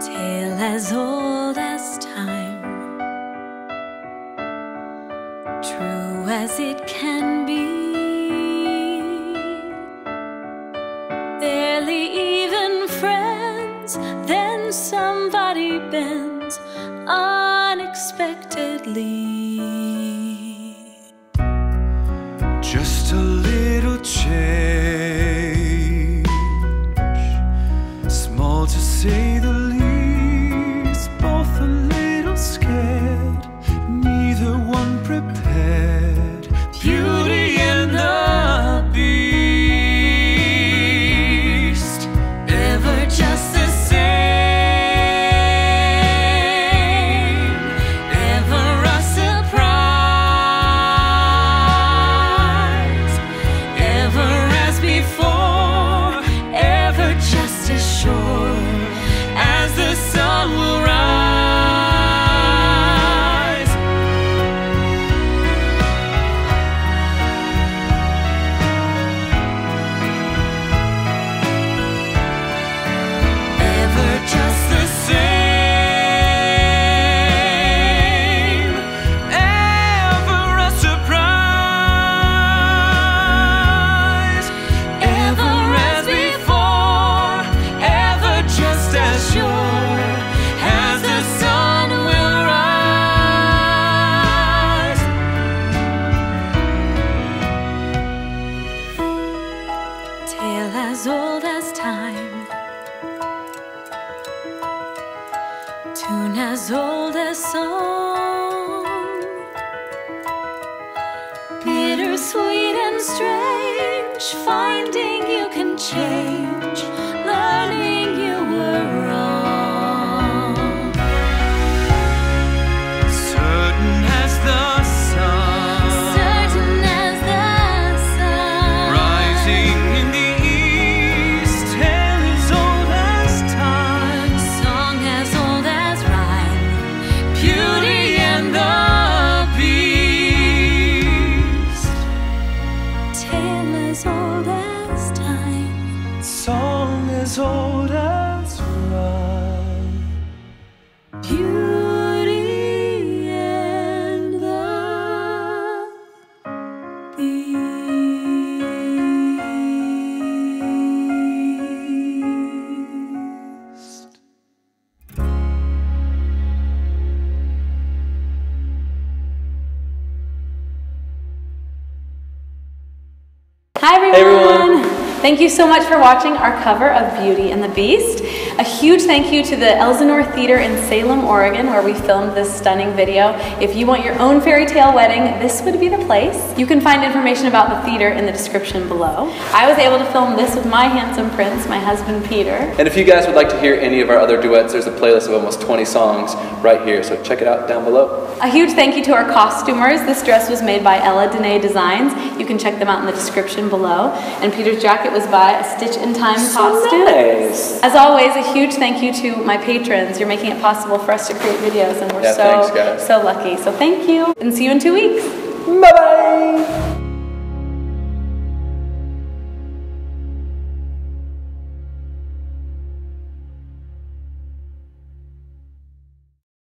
tale as old as time, true as it can be. Barely even friends, then somebody bends unexpectedly. Just a little change, small to say the least, both a little scared, neither one prepared. Beauty and the Beast, ever just the same, ever a surprise, ever as before, ever just as sure as the sun will rise. Ever just the same, ever a surprise, ever as before, ever just as sure as the sun will rise. Tale as old as time, tune as old as song, bittersweet and strange, finding you can change, learning you were wrong. Certain as the sun Certain as the sun, rising in the east, tale as old as time, song as old as rhyme, beauty and the beast, tale as old as time, song as old as rhyme. beauty and the Beast. Hi everyone. Thank you so much for watching our cover of Beauty and the Beast. A huge thank you to the Elsinore Theater in Salem, Oregon, where we filmed this stunning video. If you want your own fairy tale wedding, this would be the place. You can find information about the theater in the description below. I was able to film this with my handsome prince, my husband Peter. And if you guys would like to hear any of our other duets, there's a playlist of almost 20 songs right here, so check it out down below. A huge thank you to our costumers. This dress was made by Ella Dynae Designs. You can check them out in the description below. And Peter's jacket was by A Stitch in Time Costumes. Nice. As always, a huge thank you to my patrons. You're making it possible for us to create videos, and we're so lucky. So thank you, and see you in 2 weeks. Bye-bye.